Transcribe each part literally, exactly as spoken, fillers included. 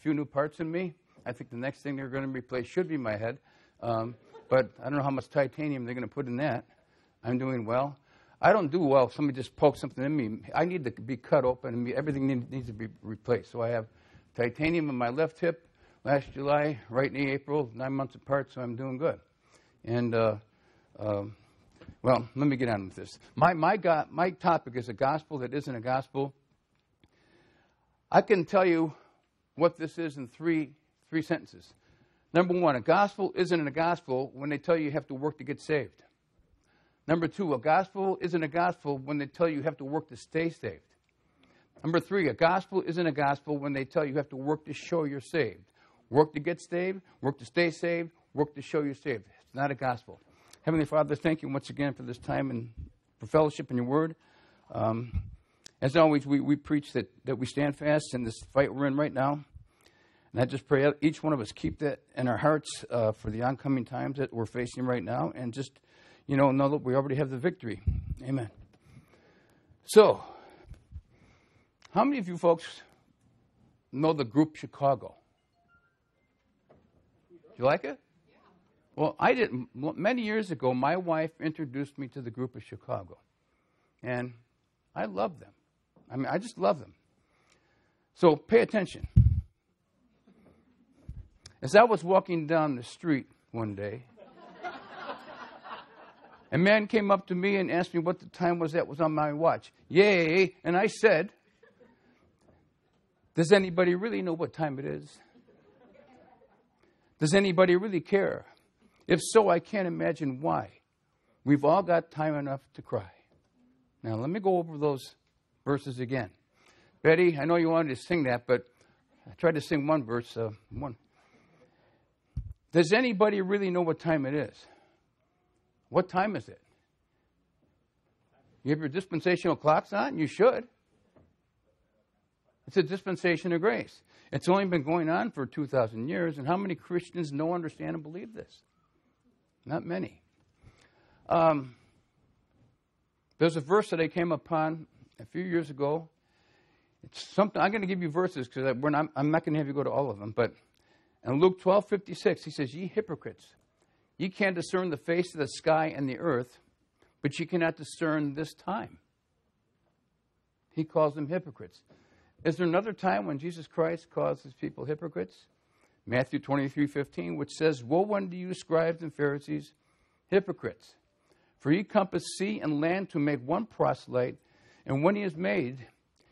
few new parts in me. I think the next thing they're going to replace should be my head. Um, but I don't know how much titanium they're going to put in that. I'm doing well. I don't do well if somebody just pokes something in me. I need to be cut open, and everything needs to be replaced. So I have titanium in my left hip last July, right knee April, nine months apart, so I'm doing good. And, uh, uh, well, let me get on with this. My, my, go my topic is a gospel that isn't a gospel. I can tell you what this is in three, three sentences. Number one, a gospel isn't a gospel when they tell you you have to work to get saved. Number two, a gospel isn't a gospel when they tell you you have to work to stay saved. Number three, a gospel isn't a gospel when they tell you you have to work to show you're saved. Work to get saved, work to stay saved, work to show you're saved. It's not a gospel. Heavenly Father, thank you once again for this time and for fellowship in your word. Um, as always, we, we preach that, that we stand fast in this fight we're in right now. And I just pray each one of us keep that in our hearts uh, for the oncoming times that we're facing right now, and just, you know, know that we already have the victory. Amen. So, how many of you folks know the group Chicago? Do you like it? Yeah. Well, I didn't. Many years ago, my wife introduced me to the group of Chicago, and I love them. I mean, I just love them. So, pay attention. As I was walking down the street one day, a man came up to me and asked me what the time was that was on my watch. Yay! And I said, does anybody really know what time it is? Does anybody really care? If so, I can't imagine why. We've all got time enough to cry. Now, let me go over those verses again. Betty, I know you wanted to sing that, but I tried to sing one verse. Uh, one. Does anybody really know what time it is? What time is it? You have your dispensational clocks on? You should. It's a dispensation of grace. It's only been going on for two thousand years, and how many Christians know, understand, and believe this? Not many. Um, there's a verse that I came upon a few years ago. It's something. I'm going to give you verses because I'm, I'm not going to have you go to all of them. But in Luke twelve fifty-six, he says, "Ye hypocrites, ye can discern the face of the sky and the earth, but ye cannot discern this time." He calls them hypocrites. Is there another time when Jesus Christ calls his people hypocrites? Matthew twenty-three fifteen, which says, "Woe unto you, scribes and Pharisees, hypocrites! For ye compass sea and land to make one proselyte, and when he is made,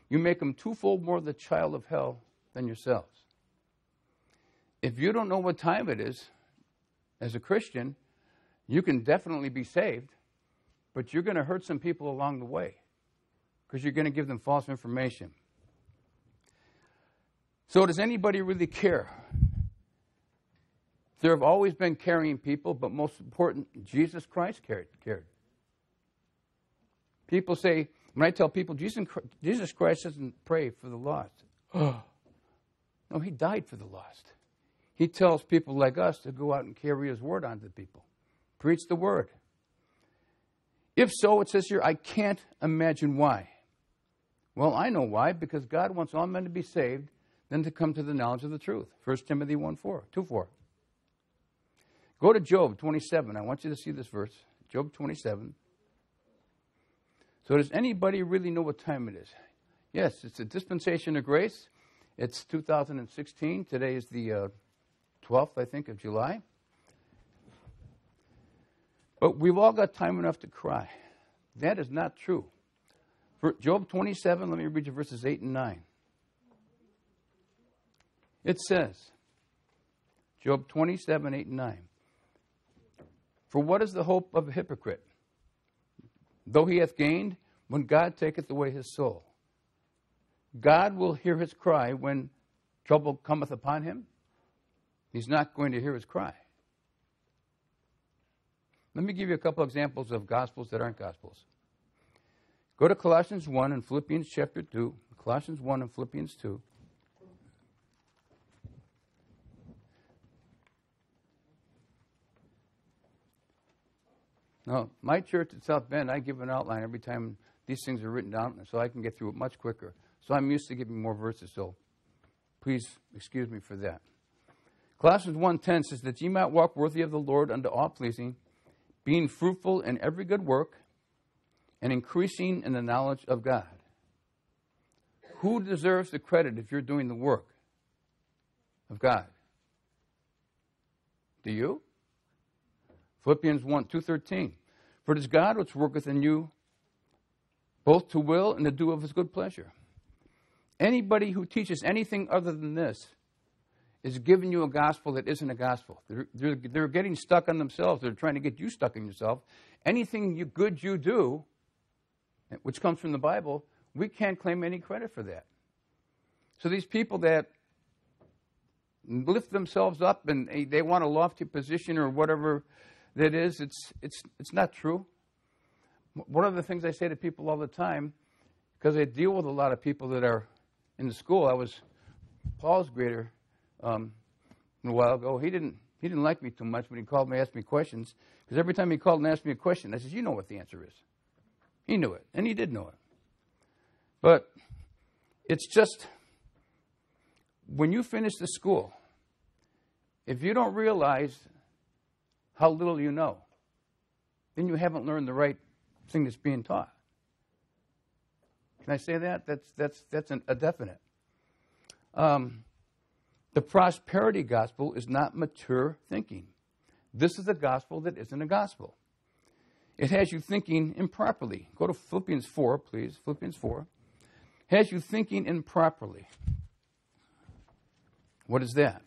you make him twofold more the child of hell than yourselves." If you don't know what time it is, as a Christian, you can definitely be saved, but you're going to hurt some people along the way because you're going to give them false information. So does anybody really care? There have always been caring people, but most important, Jesus Christ cared. cared. People say, when I tell people, Jesus Christ doesn't pray for the lost. Oh, no, he died for the lost. He tells people like us to go out and carry his word on to people. Preach the word. If so, it says here, I can't imagine why. Well, I know why, because God wants all men to be saved, then to come to the knowledge of the truth. First Timothy one four, two four. Go to Job twenty-seven. I want you to see this verse. Job twenty-seven. So does anybody really know what time it is? Yes, it's a dispensation of grace. It's two thousand sixteen. Today is the uh, twelfth, I think, of July. But we've all got time enough to cry. That is not true. For Job twenty-seven, let me read you verses eight and nine. It says, Job twenty-seven, eight and nine, "For what is the hope of a hypocrite? Though he hath gained, when God taketh away his soul. God will hear his cry when trouble cometh upon him." He's not going to hear his cry. Let me give you a couple examples of gospels that aren't gospels. Go to Colossians one and Philippians chapter two. Colossians one and Philippians two. No, my church at South Bend, I give an outline every time these things are written down so I can get through it much quicker. So I'm used to giving more verses, so Please excuse me for that. Colossians one ten says that ye might walk worthy of the Lord unto all pleasing, being fruitful in every good work, and increasing in the knowledge of God. Who deserves the credit if you're doing the work of God? Do you? Philippians one, two thirteen. For it is God which worketh in you both to will and to do of his good pleasure. Anybody who teaches anything other than this is giving you a gospel that isn't a gospel. They're, they're, they're getting stuck on themselves. They're trying to get you stuck in yourself. Anything you, good you do, which comes from the Bible, we can't claim any credit for that. So these people that lift themselves up and they, they want a lofty position or whatever that is, it's, it's, it's not true. One of the things I say to people all the time, because I deal with a lot of people that are in the school, I was Paul's grader um, a while ago. He didn't, he didn't like me too much, but he called me and asked me questions. Because every time he called and asked me a question, I said, you know what the answer is. He knew it, and he did know it. But it's just, when you finish the school, if you don't realize how little you know, then you haven't learned the right thing that's being taught. Can I say that? That's, that's, that's an, a definite. Um, the prosperity gospel is not mature thinking. This is a gospel that isn't a gospel. It has you thinking improperly. Go to Philippians four, please. Philippians four. Has you thinking improperly. What is that?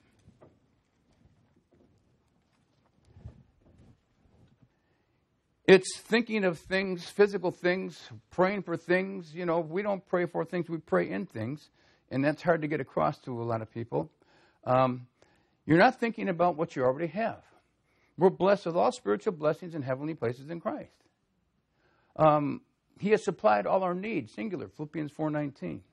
It's thinking of things, physical things, praying for things. You know, we don't pray for things, we pray in things. And that's hard to get across to a lot of people. Um, you're not thinking about what you already have. We're blessed with all spiritual blessings in heavenly places in Christ. Um, he has supplied all our needs, singular, Philippians four nineteen.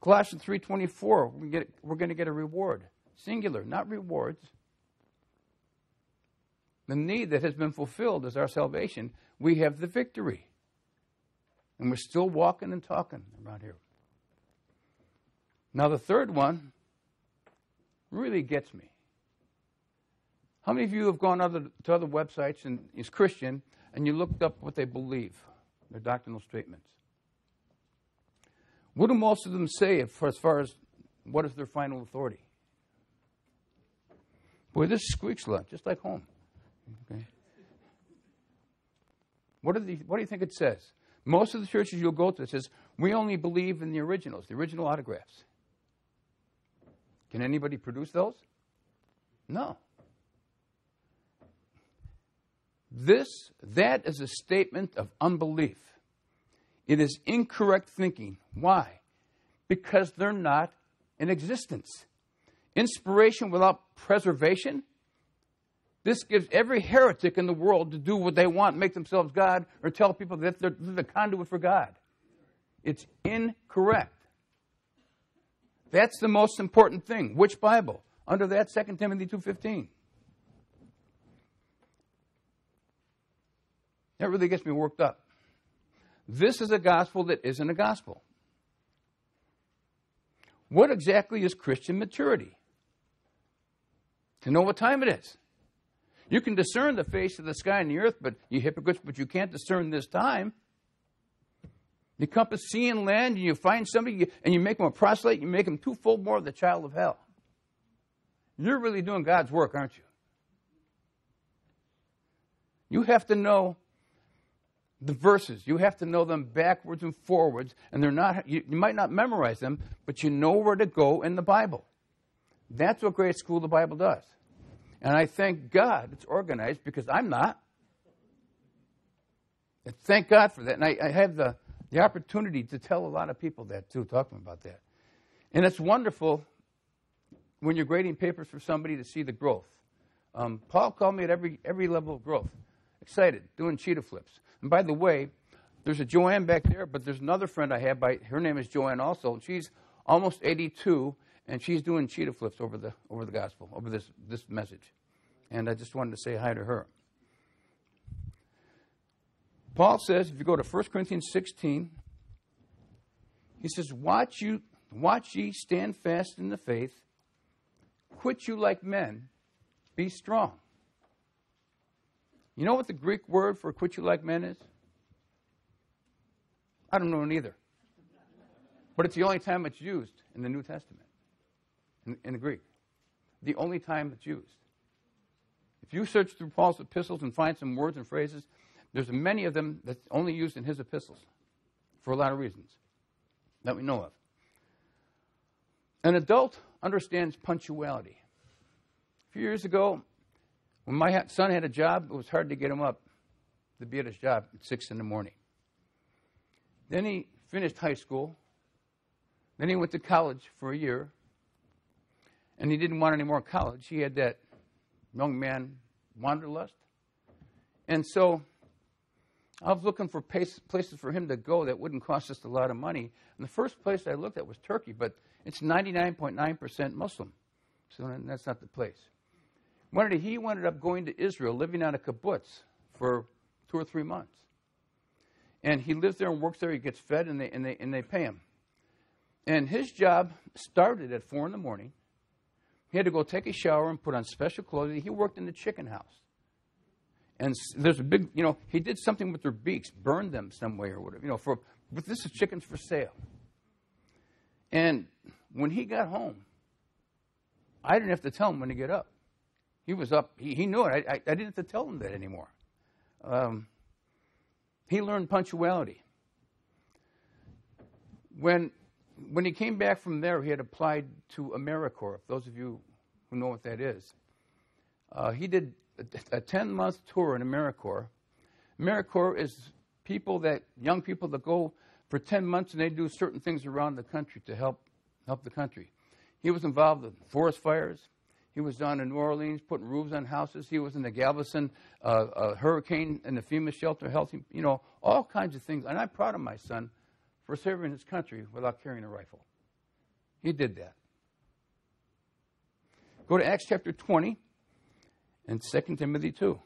Colossians three twenty-four, we get, we're going to get a reward, singular, not rewards. The need that has been fulfilled is our salvation. We have the victory. And we're still walking and talking around here. Now the third one really gets me. How many of you have gone other, to other websites and is Christian and you looked up what they believe, their doctrinal statements? What do most of them say if, as far as what is their final authority? Boy, this squeaks a lot, just like home. Okay. What, are the, what do you think it says? Most of the churches you'll go to, it says, we only believe in the originals, the original autographs. Can anybody produce those? No. This, that is a statement of unbelief. It is incorrect thinking. Why? Because they're not in existence. Inspiration without preservation. This gives every heretic in the world to do what they want, make themselves God, or tell people that they're the conduit for God. It's incorrect. That's the most important thing. Which Bible? Under that, Second Timothy two fifteen. That really gets me worked up. This is a gospel that isn't a gospel. What exactly is Christian maturity? To know what time it is. You can discern the face of the sky and the earth, but you hypocrites, but you can't discern this time. You compass sea and land, and you find somebody, and you make them a proselyte, you make them twofold more of the child of hell. You're really doing God's work, aren't you? You have to know the verses. You have to know them backwards and forwards, and they're not. You, you might not memorize them, but you know where to go in the Bible. That's what Grace School of the Bible does. And I thank God it's organized because I'm not. And thank God for that. And I, I have the, the opportunity to tell a lot of people that too, talking about that. And it's wonderful when you're grading papers for somebody to see the growth. Um, Paul called me at every, every level of growth. Excited, doing cheetah flips. And by the way, there's a Joanne back there, but there's another friend I have. By, her name is Joanne also, and she's almost eighty-two. And she's doing cheetah flips over the over the gospel, over this, this message. And I just wanted to say hi to her. Paul says, if you go to First Corinthians sixteen, he says, watch you Watch ye, stand fast in the faith. Quit you like men. Be strong. You know what the Greek word for quit you like men is? I don't know it either. But it's the only time it's used in the New Testament, in, in the Greek. The only time it's used. If you search through Paul's epistles and find some words and phrases, there's many of them that's only used in his epistles for a lot of reasons that we know of. An adult understands punctuality. A few years ago, when my son had a job, it was hard to get him up to be at his job at six in the morning. Then he finished high school. Then he went to college for a year, and he didn't want any more college. He had that young man wanderlust. And so I was looking for places for him to go that wouldn't cost us a lot of money. And the first place I looked at was Turkey, but it's ninety-nine point nine percent Muslim, so that's not the place. One day he ended up going to Israel, living out of kibbutz for two or three months. And he lives there and works there. He gets fed, and they, and they, and they pay him. And his job started at four in the morning. He had to go take a shower and put on special clothing. He worked in the chicken house. And there's a big, you know, he did something with their beaks, burned them some way or whatever, you know, for, but this is chickens for sale. And when he got home, I didn't have to tell him when to get up. He was up. He, he knew it. I, I, I didn't have to tell him that anymore. Um, he learned punctuality. When, when he came back from there, he had applied to AmeriCorps, those of you who know what that is. Uh, he did a ten-month tour in AmeriCorps. AmeriCorps is people that, young people that go for ten months and they do certain things around the country to help, help the country. He was involved in forest fires. He was down in New Orleans putting roofs on houses. He was in the Galveston uh, uh, hurricane and the FEMA shelter, helping, you know, all kinds of things. And I'm proud of my son for serving his country without carrying a rifle. He did that. Go to Acts chapter twenty. And Second Timothy two.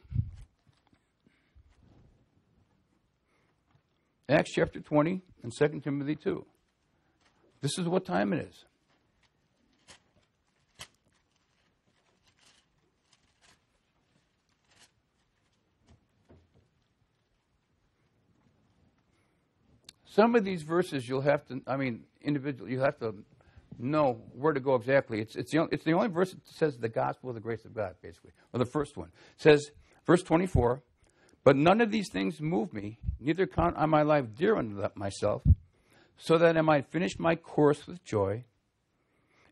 Acts chapter twenty and Second Timothy two. This is what time it is. Some of these verses you'll have to, I mean, individually, you'll have to know where to go exactly. It's, it's, the only, it's the only verse that says the gospel of the grace of God, basically, or the first one. It says, verse twenty-four, but none of these things move me, neither count I my life dear unto myself, so that I might finish my course with joy,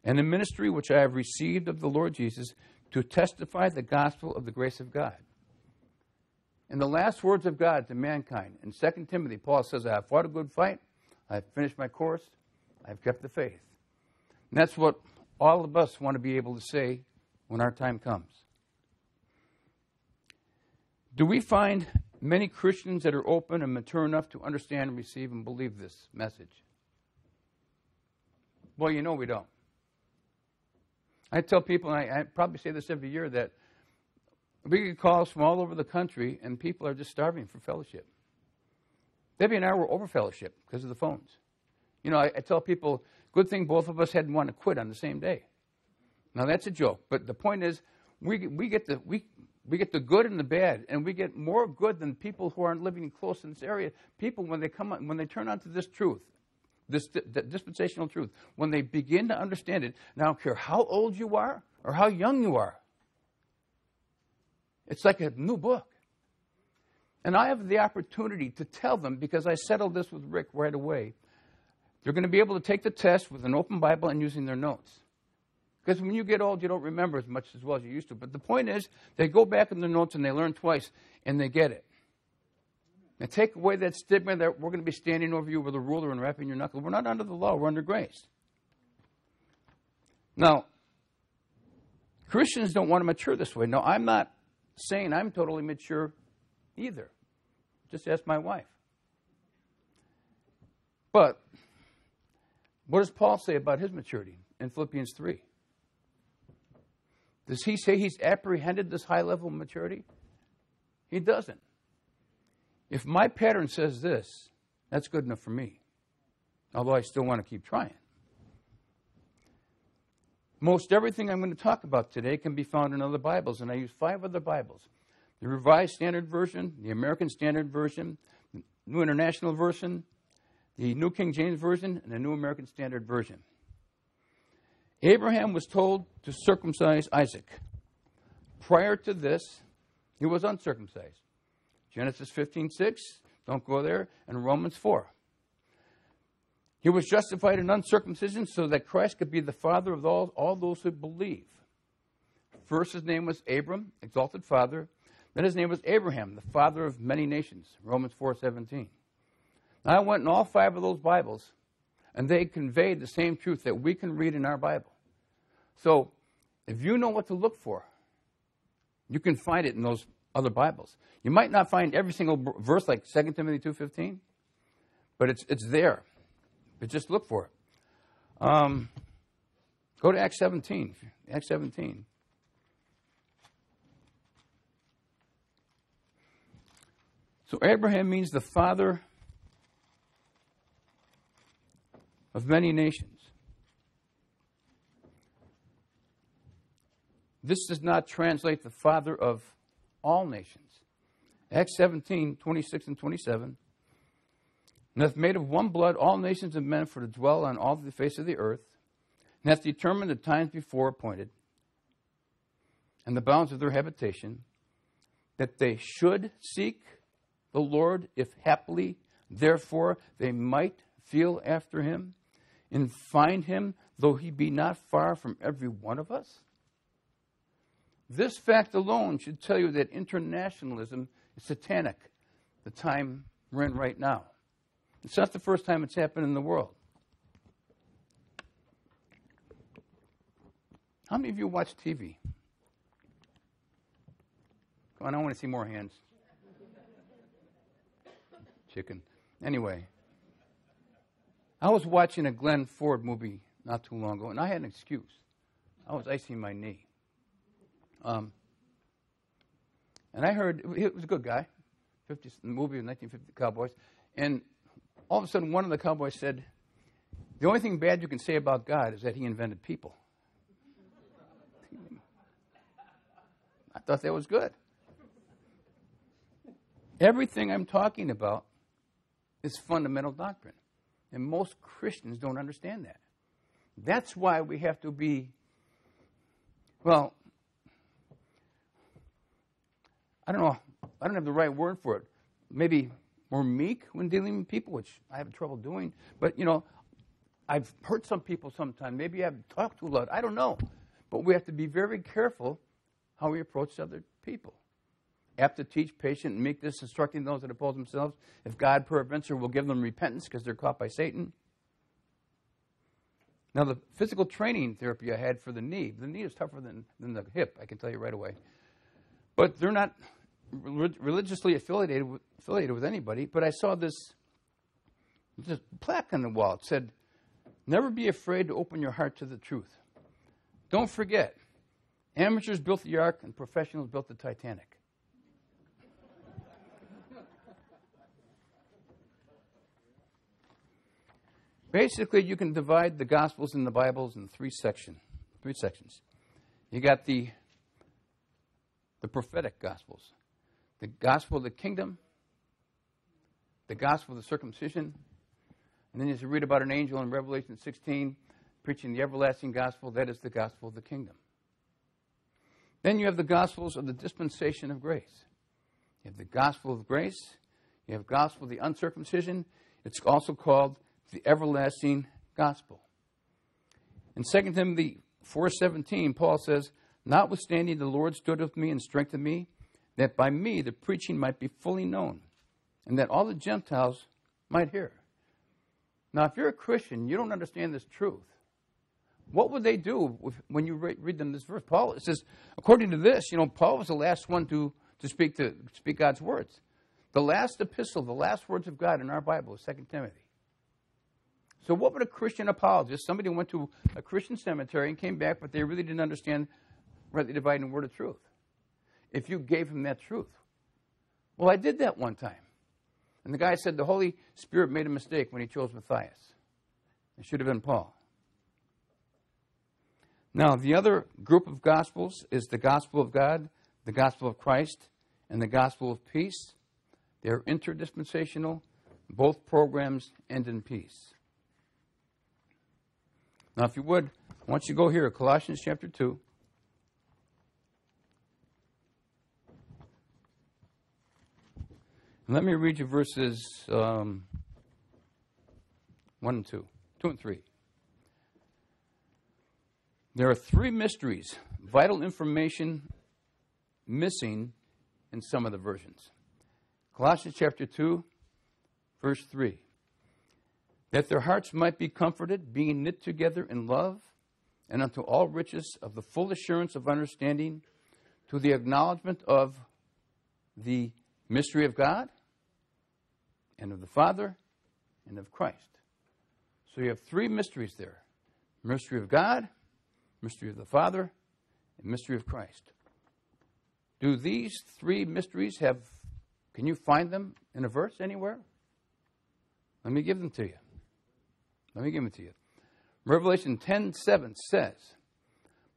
and the ministry which I have received of the Lord Jesus, to testify the gospel of the grace of God. And the last words of God to mankind. In Second Timothy, Paul says, I have fought a good fight, I have finished my course, I have kept the faith. And that's what all of us want to be able to say when our time comes. Do we find many Christians that are open and mature enough to understand and receive and believe this message? Well, you know we don't. I tell people, and I, I probably say this every year, that we get calls from all over the country and people are just starving for fellowship. Debbie and I were over fellowship because of the phones. You know, I, I tell people, good thing both of us hadn't want to quit on the same day. Now, that's a joke, but the point is we, we, get the, we, we get the good and the bad, and we get more good than people who aren't living close in this area. People, when they, come on, when they turn on to this truth, this the dispensational truth, when they begin to understand it, and I don't care how old you are or how young you are, it's like a new book. And I have the opportunity to tell them, because I settled this with Rick right away, they're going to be able to take the test with an open Bible and using their notes. Because when you get old, you don't remember as much as well as you used to. But the point is, they go back in their notes and they learn twice, and they get it. And take away that stigma that we're going to be standing over you with a ruler and wrapping your knuckle. We're not under the law. We're under grace. Now, Christians don't want to mature this way. No, I'm not saying I'm totally mature either. Just ask my wife. But what does Paul say about his maturity in Philippians three? Does he say he's apprehended this high level of maturity? He doesn't. If my pattern says this, that's good enough for me, although I still want to keep trying. Most everything I'm going to talk about today can be found in other Bibles, and I use five other Bibles. The Revised Standard Version, the American Standard Version, the New International Version, the New King James Version, and the New American Standard Version. Abraham was told to circumcise Isaac. Prior to this, he was uncircumcised. Genesis fifteen six, don't go there, and Romans four. He was justified in uncircumcision so that Christ could be the father of all, all those who believe. First, his name was Abram, exalted father. Then his name was Abraham, the father of many nations, Romans four seventeen. Now, I went in all five of those Bibles, and they conveyed the same truth that we can read in our Bible. So, if you know what to look for, you can find it in those other Bibles. You might not find every single verse like Second Timothy two fifteen, but it's, it's there. But just look for it. Um, go to Acts seventeen. Acts seventeen. So Abraham means the father of many nations. This does not translate the father of all nations. Acts seventeen, twenty-six and twenty-seven. And hath made of one blood all nations of men for to dwell on all the face of the earth, and hath determined the times before appointed, and the bounds of their habitation, that they should seek the Lord, if haply, therefore, they might feel after him, and find him, though he be not far from every one of us. This fact alone should tell you that internationalism is satanic, the time we're in right now. It's not the first time it's happened in the world. How many of you watch T V? Come on, I want to see more hands. Chicken. Anyway, I was watching a Glenn Ford movie not too long ago, and I had an excuse. I was icing my knee. Um, and I heard, he was a good guy, fifty, the movie of nineteen fifty Cowboys, and all of a sudden, one of the cowboys said, the only thing bad you can say about God is that he invented people. I thought that was good. Everything I'm talking about is fundamental doctrine, and most Christians don't understand that. That's why we have to be, well, I don't know, I don't have the right word for it. Maybe more meek when dealing with people, which I have trouble doing. But, you know, I've hurt some people sometimes. Maybe I've talked too loud. I don't know. But we have to be very careful how we approach other people. Apt to teach, patient, and meekness, instructing those that oppose themselves. If God peradventure will give them repentance because they're caught by Satan. Now, the physical training therapy I had for the knee, the knee is tougher than, than the hip, I can tell you right away. But they're not religiously affiliated with, affiliated with anybody, but I saw this, this plaque on the wall. It said, never be afraid to open your heart to the truth. Don't forget, amateurs built the ark and professionals built the Titanic. Basically, you can divide the Gospels and the Bibles in three, section, three sections. You got the, the prophetic Gospels. The gospel of the kingdom, the gospel of the circumcision, and then you read about an angel in Revelation sixteen preaching the everlasting gospel. That is the gospel of the kingdom. Then you have the gospels of the dispensation of grace. You have the gospel of grace. You have gospel of the uncircumcision. It's also called the everlasting gospel. In Second Timothy four seventeen, Paul says, notwithstanding, the Lord stood with me and strengthened me, that by me the preaching might be fully known, and that all the Gentiles might hear. Now, if you're a Christian, you don't understand this truth. What would they do if, when you re read them this verse? Paul, it says, according to this, you know, Paul was the last one to, to, speak, to speak God's words. The last epistle, the last words of God in our Bible is Second Timothy. So what would a Christian apologist, somebody who went to a Christian cemetery and came back, but they really didn't understand rightly dividing the word of truth, if you gave him that truth? Well, I did that one time. And the guy said the Holy Spirit made a mistake when he chose Matthias. It should have been Paul. Now, the other group of gospels is the gospel of God, the gospel of Christ, and the gospel of peace. They're interdispensational. Both programs end in peace. Now, if you would, once you go here, Colossians chapter two. And let me read you verses um, one and two, two and three. There are three mysteries, vital information missing in some of the versions. Colossians chapter two, verse three. That their hearts might be comforted, being knit together in love, and unto all riches of the full assurance of understanding, to the acknowledgement of the mystery of God, and of the Father, and of Christ. So you have three mysteries there. Mystery of God, mystery of the Father, and mystery of Christ. Do these three mysteries have, can you find them in a verse anywhere? Let me give them to you. Let me give them to you. Revelation ten seven says,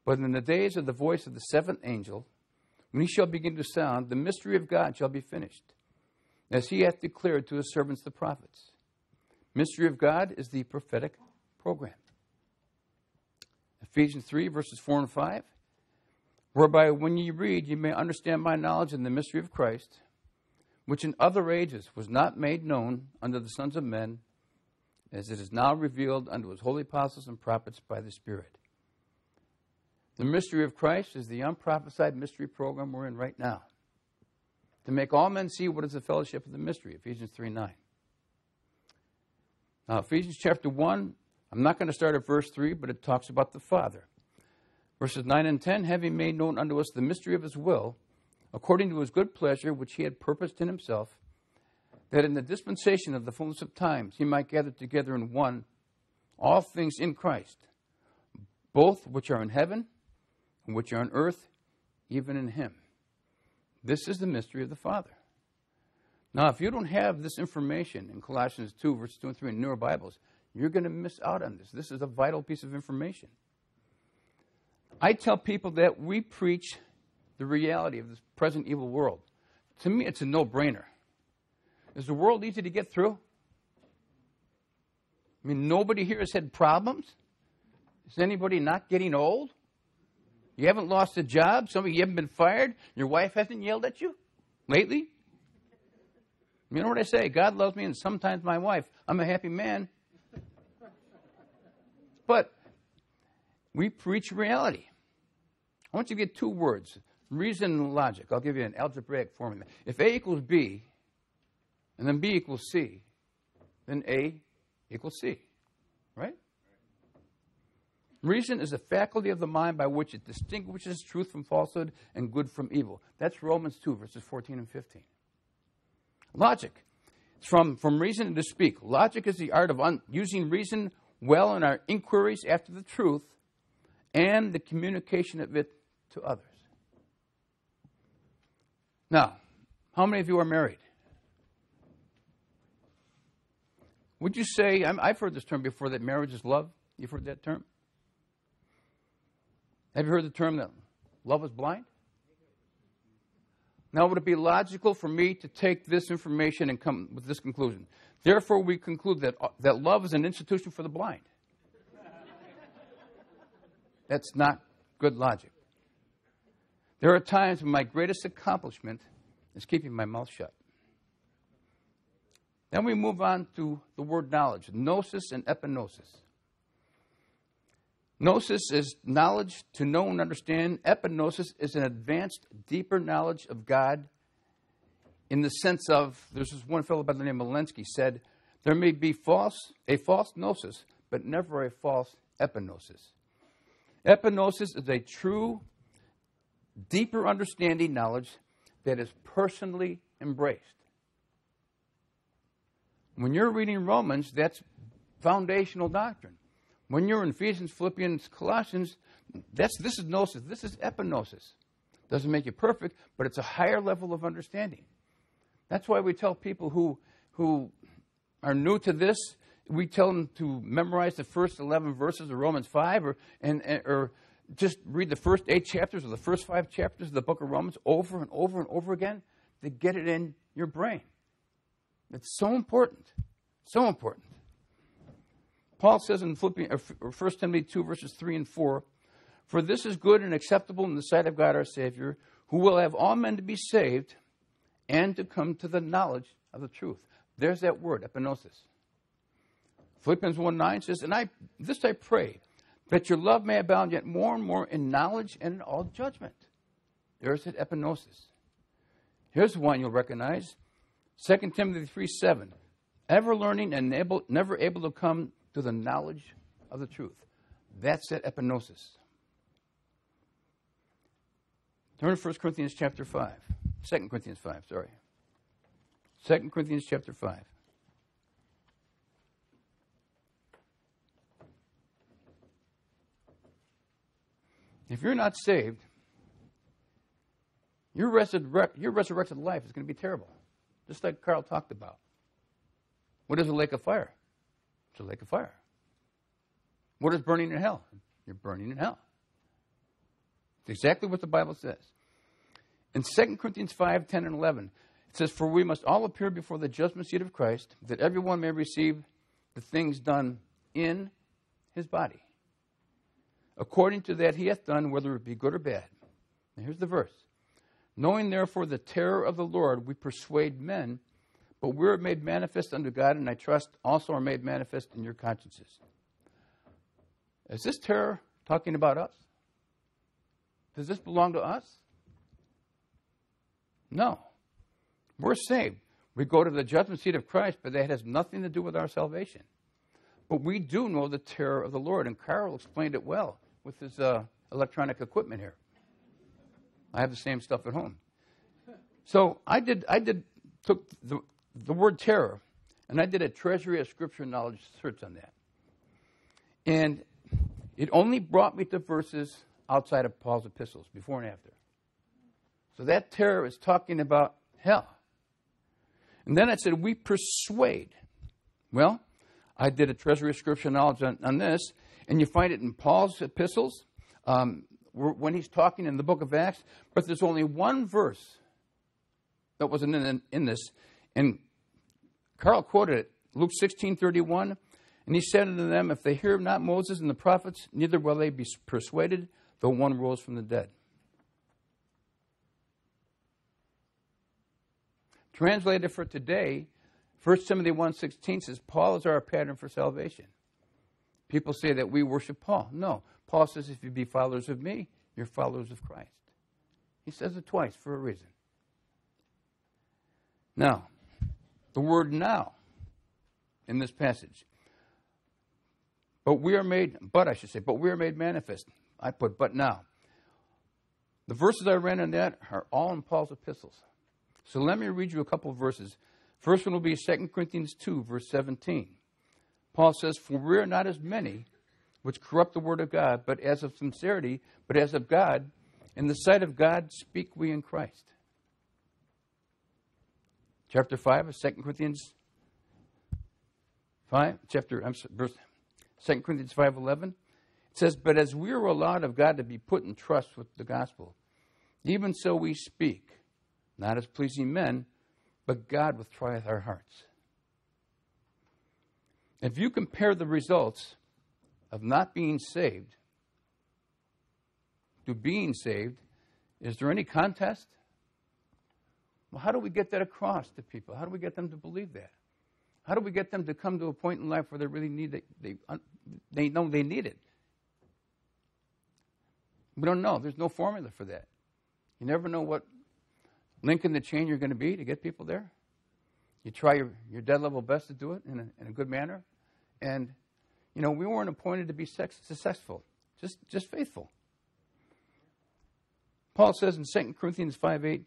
"But in the days of the voice of the seventh angel, when he shall begin to sound, the mystery of God shall be finished, as he hath declared to his servants the prophets." Mystery of God is the prophetic program. Ephesians three, verses four and five, "Whereby when ye read, ye may understand my knowledge in the mystery of Christ, which in other ages was not made known unto the sons of men, as it is now revealed unto his holy apostles and prophets by the Spirit." The mystery of Christ is the unprophesied mystery program we're in right now. To make all men see what is the fellowship of the mystery, Ephesians three nine. Now, Ephesians chapter one, I'm not going to start at verse three, but it talks about the Father. Verses nine and ten, "Having made known unto us the mystery of his will, according to his good pleasure, which he had purposed in himself, that in the dispensation of the fullness of times he might gather together in one all things in Christ, both which are in heaven and which are on earth, even in him." This is the mystery of the Father. Now, if you don't have this information in Colossians two, verses two and three in newer Bibles, you're going to miss out on this. This is a vital piece of information. I tell people that we preach the reality of this present evil world. To me, it's a no-brainer. Is the world easy to get through? I mean, nobody here has had problems. Is anybody not getting old? You haven't lost a job. Some of you haven't been fired. Your wife hasn't yelled at you lately. You know what I say? God loves me, and sometimes my wife. I'm a happy man. But we preach reality. I want you to get two words, reason and logic. I'll give you an algebraic formula. If A equals B, and then B equals C, then A equals C, right? Reason is a faculty of the mind by which it distinguishes truth from falsehood and good from evil. That's Romans two, verses fourteen and fifteen. Logic. It's from, from reason to speak. Logic is the art of un using reason well in our inquiries after the truth and the communication of it to others. Now, how many of you are married? Would you say, I'm, I've heard this term before, that marriage is love? You've heard that term? Have you heard the term that love is blind? Now, would it be logical for me to take this information and come with this conclusion? Therefore, we conclude that, uh, that love is an institution for the blind. That's not good logic. There are times when my greatest accomplishment is keeping my mouth shut. Then we move on to the word knowledge, gnosis and epignosis. Gnosis is knowledge to know and understand. Epignosis is an advanced, deeper knowledge of God in the sense of, there's this one fellow by the name of Lenski said, there may be false, a false gnosis, but never a false epignosis. Epignosis is a true, deeper understanding knowledge that is personally embraced. When you're reading Romans, that's foundational doctrine. When you're in Ephesians, Philippians, Colossians, that's, this is gnosis. This is epignosis. Doesn't make you perfect, but it's a higher level of understanding. That's why we tell people who, who are new to this, we tell them to memorize the first eleven verses of Romans five or, and, or just read the first eight chapters or the first five chapters of the book of Romans over and over and over again to get it in your brain. It's so important. So important. Paul says in Philippians, or First Timothy two, verses three and four, "For this is good and acceptable in the sight of God our Savior, who will have all men to be saved and to come to the knowledge of the truth." There's that word, epinosis. Philippians one nine says, "And I, this I pray, that your love may abound yet more and more in knowledge and in all judgment." There's that epinosis. Here's one you'll recognize. Second Timothy three seven. Ever learning and able, never able to come to the knowledge of the truth. That's that epinosis. Turn to First Corinthians chapter five. Second Corinthians five, sorry. Second Corinthians chapter five. If you're not saved, your resurrected, your resurrected life is going to be terrible. Just like Carl talked about. What is a lake of fire? It's a lake of fire. What is burning in hell? You're burning in hell. It's exactly what the Bible says. In Second Corinthians five, ten and eleven, it says, "For we must all appear before the judgment seat of Christ, that everyone may receive the things done in his body, according to that he hath done, whether it be good or bad." And here's the verse. "Knowing therefore the terror of the Lord, we persuade men, but we are made manifest unto God, and I trust also are made manifest in your consciences." Is this terror talking about us? Does this belong to us? No. We're saved. We go to the judgment seat of Christ, but that has nothing to do with our salvation. But we do know the terror of the Lord, and Carl explained it well with his uh, electronic equipment here. I have the same stuff at home. So I did. I did took the the word terror, and I did a treasury of scripture knowledge search on that, and it only brought me to verses outside of Paul's epistles, before and after. So that terror is talking about hell. And then I said, we persuade. Well, I did a treasury of scripture knowledge on, on this, and you find it in Paul's epistles, um, when he's talking in the book of Acts, but there's only one verse that wasn't in, in this, and Carl quoted it, Luke sixteen thirty-one, and he said unto them, "If they hear not Moses and the prophets, neither will they be persuaded, though one rose from the dead." Translated for today, First Timothy one sixteen says, "Paul is our pattern for salvation." People say that we worship Paul. No. Paul says, "If you be followers of me, you're followers of Christ." He says it twice for a reason. Now, the word "now" in this passage. But we are made, but I should say, but we are made manifest. I put "but now." The verses I ran on that are all in Paul's epistles. So let me read you a couple of verses. First one will be Second Corinthians two, verse seventeen. Paul says, "For we are not as many which corrupt the word of God, but as of sincerity, but as of God, in the sight of God speak we in Christ." Chapter five of Second Corinthians five, chapter, I'm sorry, verse, Second Corinthians five eleven. It says, "But as we are allowed of God to be put in trust with the gospel, even so we speak, not as pleasing men, but God which trieth our hearts." If you compare the results of not being saved to being saved, is there any contest? Well, how do we get that across to people? How do we get them to believe that? How do we get them to come to a point in life where they really need it? They, they know they need it. We don't know. There's no formula for that. You never know what link in the chain you're going to be to get people there. You try your, your dead level best to do it in a, in a good manner. And, you know, we weren't appointed to be sex, successful, just, just faithful. Paul says in Second Corinthians five eight,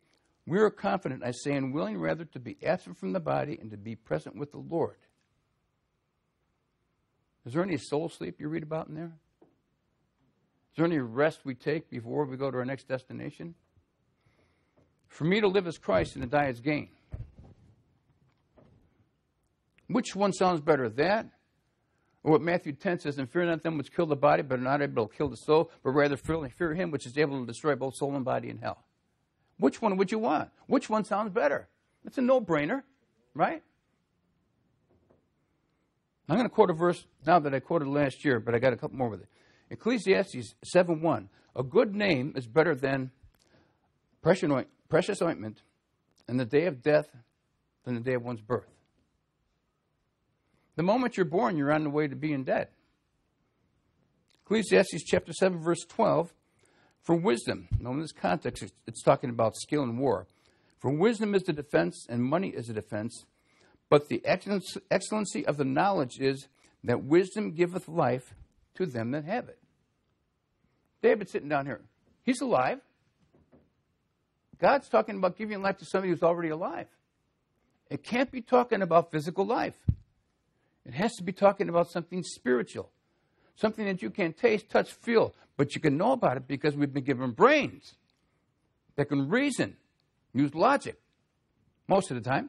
"We are confident, I say, and willing rather to be absent from the body and to be present with the Lord." Is there any soul sleep you read about in there? Is there any rest we take before we go to our next destination? "For me to live is Christ and to die is gain." Which one sounds better, that Or what Matthew ten says, and fear not them which kill the body, but are not able to kill the soul, but rather fear him which is able to destroy both soul and body in hell. Which one would you want? Which one sounds better? It's a no-brainer, right? I'm going to quote a verse now that I quoted last year, but I got a couple more with it. Ecclesiastes seven one. A good name is better than precious ointment, and the day of death than the day of one's birth. The moment you're born, you're on the way to being dead. Ecclesiastes chapter seven, verse twelve. For wisdom, now in this context, it's talking about skill in war. For wisdom is the defense, and money is the defense. But the excellency of the knowledge is that wisdom giveth life to them that have it. David's sitting down here. He's alive. God's talking about giving life to somebody who's already alive. It can't be talking about physical life. It has to be talking about something spiritual, something that you can't taste, touch, feel, but you can know about it because we've been given brains that can reason, use logic most of the time.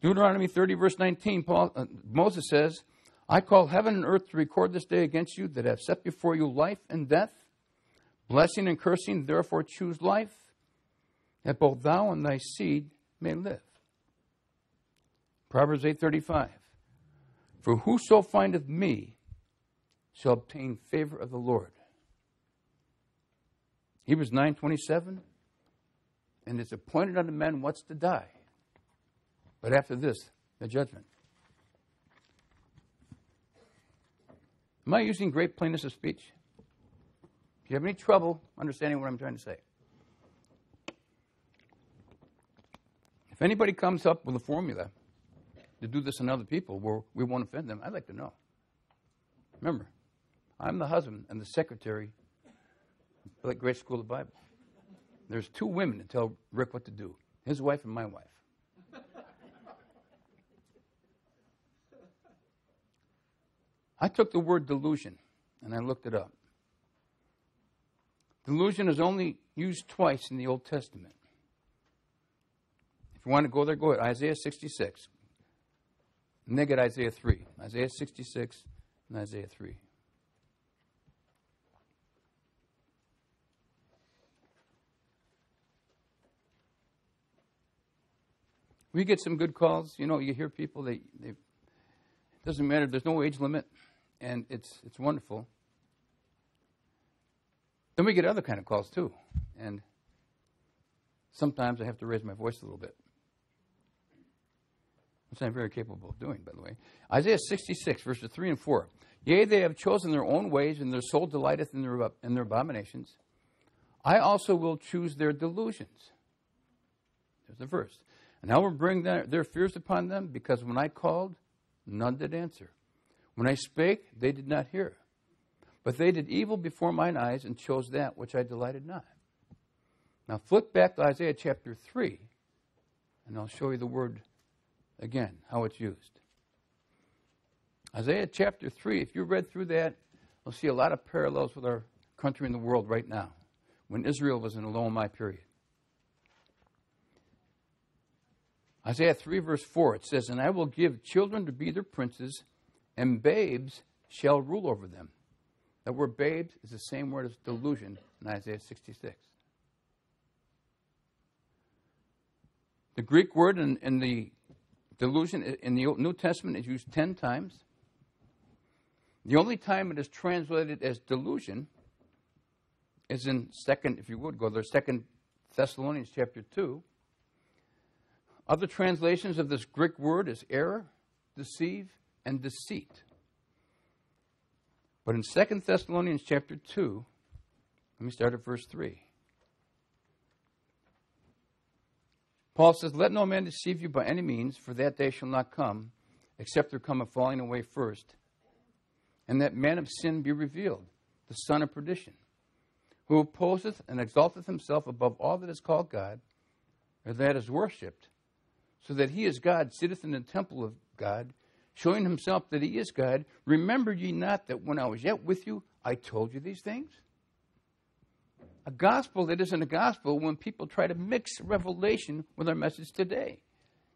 Deuteronomy thirty, verse nineteen, Paul, uh, Moses says, I call heaven and earth to record this day against you that have set before you life and death, blessing and cursing, therefore choose life, that both thou and thy seed may live. Proverbs eight thirty-five, for whoso findeth me shall obtain favor of the Lord. Hebrews nine twenty-seven, and it's appointed unto men what's to die. But after this, the judgment. Am I using great plainness of speech? Do you have any trouble understanding what I'm trying to say? If anybody comes up with a formula to do this in other people where we won't offend them, I'd like to know. Remember, I'm the husband and the secretary for the Grace School of the Bible. There's two women that tell Rick what to do, his wife and my wife. I took the word delusion, and I looked it up. Delusion is only used twice in the Old Testament. If you want to go there, go ahead. Isaiah sixty-six. And they get Isaiah three. Isaiah sixty-six and Isaiah three. We get some good calls. You know, you hear people, they, they, it doesn't matter. There's no age limit. And it's, it's wonderful. Then we get other kind of calls, too. And sometimes I have to raise my voice a little bit, which I'm very capable of doing, by the way. Isaiah sixty-six, verses three and four. Yea, they have chosen their own ways, and their soul delighteth in their, in their abominations. I also will choose their delusions. There's the verse. And I will bring their, their fears upon them, because when I called, none did answer. When I spake, they did not hear. But they did evil before mine eyes, and chose that which I delighted not. Now flip back to Isaiah chapter three, and I'll show you the word again, how it's used. Isaiah chapter three, if you read through that, you'll see a lot of parallels with our country and the world right now, when Israel was in a Lomai period. Isaiah three, verse four, it says, and I will give children to be their princes, and babes shall rule over them. That word babes is the same word as delusion in Isaiah sixty-six. The Greek word in, in the delusion in the New Testament is used ten times. The only time it is translated as delusion is in second, if you would go there, Second Thessalonians chapter two. Other translations of this Greek word is error, deceive, and deceit. But in Second Thessalonians chapter two, let me start at verse three. Paul says, let no man deceive you by any means, for that day shall not come, except there come a falling away first, and that man of sin be revealed, the son of perdition, who opposeth and exalteth himself above all that is called God, or that is worshipped, so that he is God, sitteth in the temple of God, showing himself that he is God. Remember ye not that when I was yet with you, I told you these things? A gospel that isn't a gospel when people try to mix Revelation with our message today.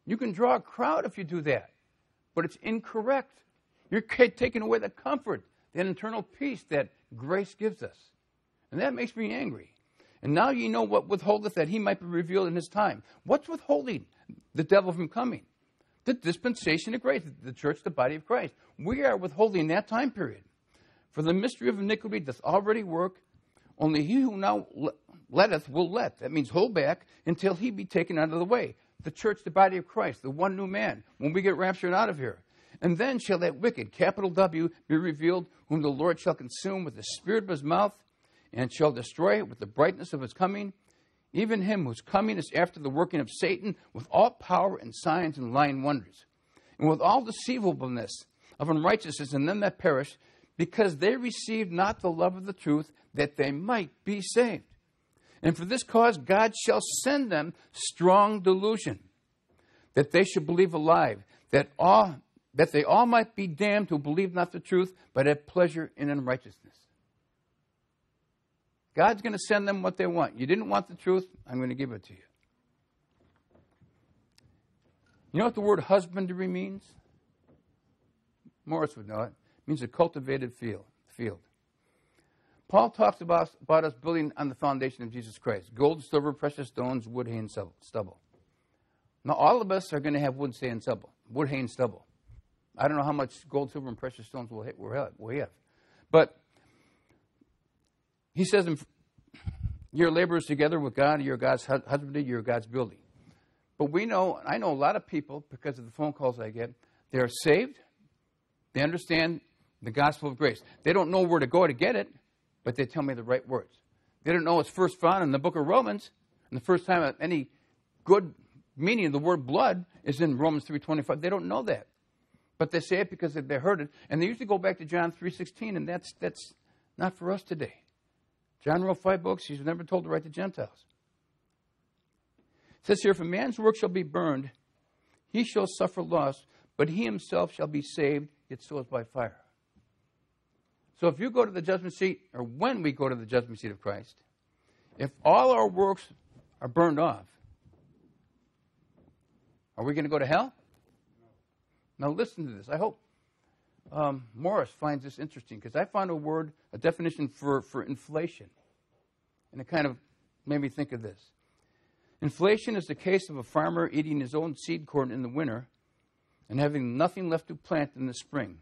You can draw a crowd if you do that, but it's incorrect. You're taking away the comfort, the internal peace that grace gives us. And that makes me angry. And now ye know what withholdeth, that he might be revealed in his time. What's withholding the devil from coming? The dispensation of grace, the church, the body of Christ. We are withholding that time period. For the mystery of iniquity doth already work, only he who now letteth will let. That means hold back until he be taken out of the way. The church, the body of Christ, the one new man, when we get raptured out of here. And then shall that wicked, capital W, be revealed, whom the Lord shall consume with the spirit of his mouth, and shall destroy with the brightness of his coming, even him whose coming is after the working of Satan, with all power and signs and lying wonders, and with all deceivableness of unrighteousness in them that perish, because they received not the love of the truth, that they might be saved. And for this cause God shall send them strong delusion, that they should believe a lie, that all that they all might be damned who believe not the truth, but have pleasure in unrighteousness. God's going to send them what they want. You didn't want the truth, I'm going to give it to you. You know what the word husbandry means? Morris would know it. It means a cultivated field. field. Paul talks about, about us building on the foundation of Jesus Christ. Gold, silver, precious stones, wood, hay, and stubble. Now, all of us are going to have wood, hay, and stubble. Wood, hay, and stubble. I don't know how much gold, silver, and precious stones we'll have. But he says, you're laborers together with God, you're God's husbandry, you're God's building. But we know, I know a lot of people, because of the phone calls I get, they are saved, they understand the gospel of grace. They don't know where to go to get it, but they tell me the right words. They don't know it's first found in the book of Romans, and the first time any good meaning of the word blood is in Romans three twenty-five. They don't know that. But they say it because they heard it, and they usually go back to John three sixteen, and that's, that's not for us today. John wrote five books. He's never told to write to Gentiles. It says here, if a man's work shall be burned, he shall suffer loss, but he himself shall be saved, yet so is by fire. So if you go to the judgment seat, or when we go to the judgment seat of Christ, if all our works are burned off, are we going to go to hell? Now listen to this. I hope um, Morris finds this interesting, because I found a word, a definition for, for inflation. And it kind of made me think of this. Inflation is the case of a farmer eating his own seed corn in the winter and having nothing left to plant in the spring.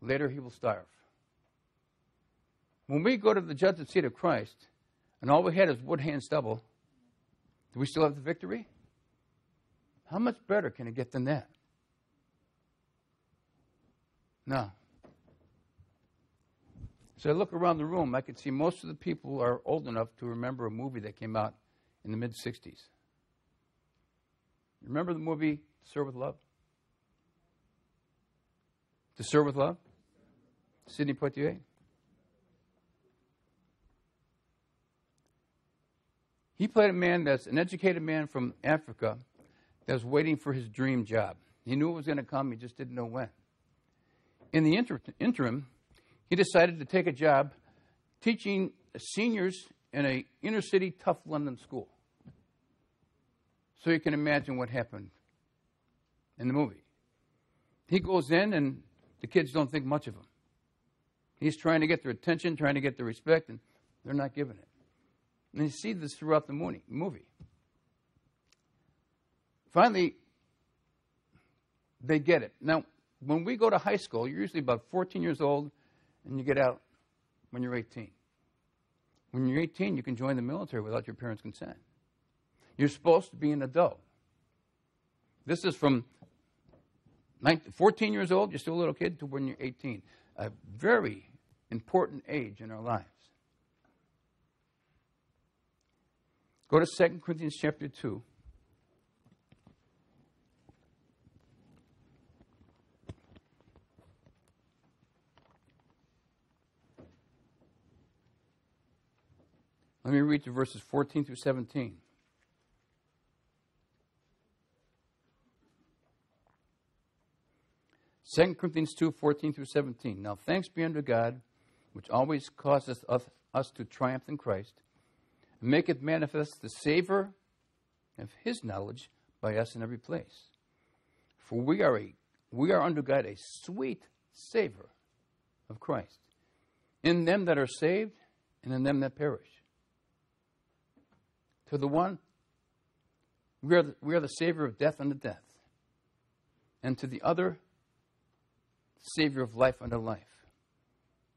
Later he will starve. When we go to the judgment seat of Christ and all we had is wood, hay, and stubble, do we still have the victory? How much better can it get than that? No. So I look around the room, I can see most of the people are old enough to remember a movie that came out in the mid sixties. Remember the movie, To Serve with Love? To Serve with Love? Sidney Poitier? He played a man that's an educated man from Africa that was waiting for his dream job. He knew it was going to come, he just didn't know when. In the inter interim, he decided to take a job teaching seniors in an inner-city, tough London school. So you can imagine what happened in the movie. He goes in, and the kids don't think much of him. He's trying to get their attention, trying to get their respect, and they're not giving it. And you see this throughout the movie. Finally, they get it. Now, when we go to high school, you're usually about fourteen years old, and you get out when you're eighteen. When you're eighteen, you can join the military without your parents' consent. You're supposed to be an adult. This is from fourteen years old, you're still a little kid, to when you're eighteen. A very important age in our lives. Go to Second Corinthians chapter two. Let me read to verses fourteen through seventeen. Second Corinthians two, fourteen through seventeen. Now thanks be unto God, which always causeth us to triumph in Christ, and maketh manifest the savor of his knowledge by us in every place. For we are a, we are unto God a sweet savor of Christ, in them that are saved and in them that perish. To the one, we are the, we are the savor of death unto death, and to the other, savor of life unto life.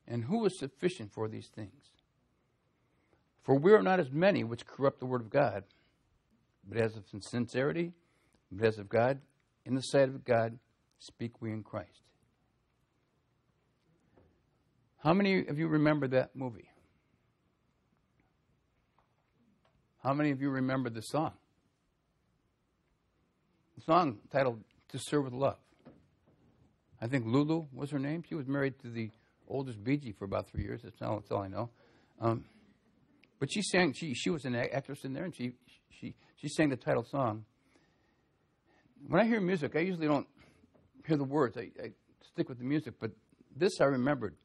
And who is sufficient for these things? For we are not as many which corrupt the word of God, but as of sincerity, but as of God, in the sight of God, speak we in Christ. How many of you remember that movie? How many of you remember the song? The song titled, To Serve with Love. I think Lulu was her name. She was married to the oldest Bee Gees for about three years. That's all, that's all I know. Um, but she sang, she, she was an actress in there, and she, she, she sang the title song. When I hear music, I usually don't hear the words. I, I stick with the music, but this I remembered.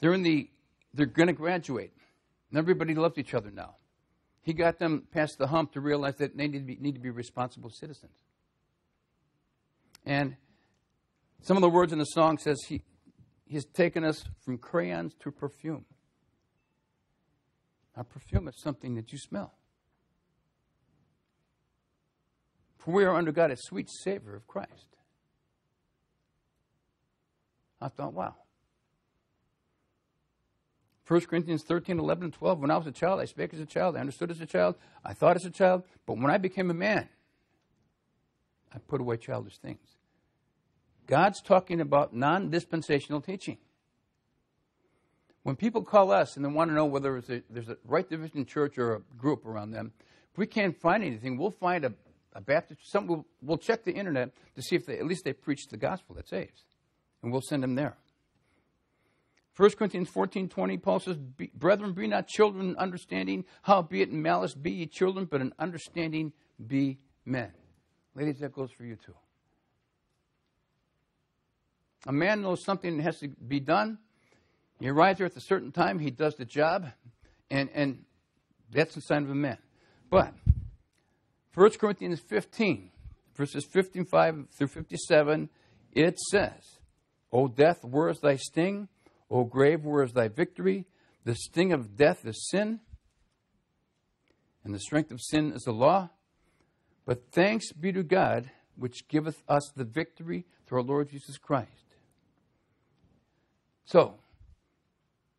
They're in the, they're going to graduate, and everybody loves each other now. He got them past the hump to realize that they need to be, need to be responsible citizens. And some of the words in the song says he, he's taken us from crayons to perfume. Now, perfume is something that you smell. For we are under God a sweet savor of Christ. I thought, wow. First Corinthians thirteen, eleven, and twelve. When I was a child, I spake as a child. I understood as a child. I thought as a child. But when I became a man, I put away childish things. God's talking about non-dispensational teaching. When people call us and they want to know whether it's a, there's a right division church or a group around them, if we can't find anything, we'll find a, a Baptist. Some, we'll, we'll check the internet to see if they, at least they preach the gospel that saves. And we'll send them there. First Corinthians fourteen, twenty, Paul says, Brethren, be not children in understanding, howbeit in malice be ye children, but in understanding be men. Ladies, that goes for you too. A man knows something that has to be done. He arrives there at a certain time, he does the job, and, and that's the sign of a man. But First Corinthians fifteen, verses fifty-five through fifty-seven, it says, O death, where is thy sting? O grave, where is thy victory? The sting of death is sin, and the strength of sin is the law. But thanks be to God, which giveth us the victory through our Lord Jesus Christ. So,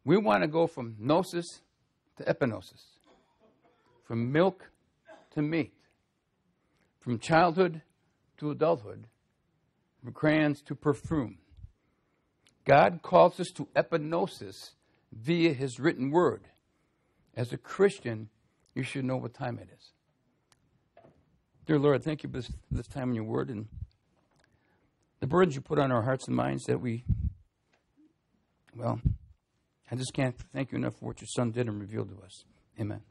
we want to go from gnosis to epinosis, from milk to meat, from childhood to adulthood, from crayons to perfume. God calls us to epinosis via his written word. As a Christian, you should know what time it is. Dear Lord, thank you for this, this time in your word and the burdens you put on our hearts and minds that we, well, I just can't thank you enough for what your son did and revealed to us. Amen.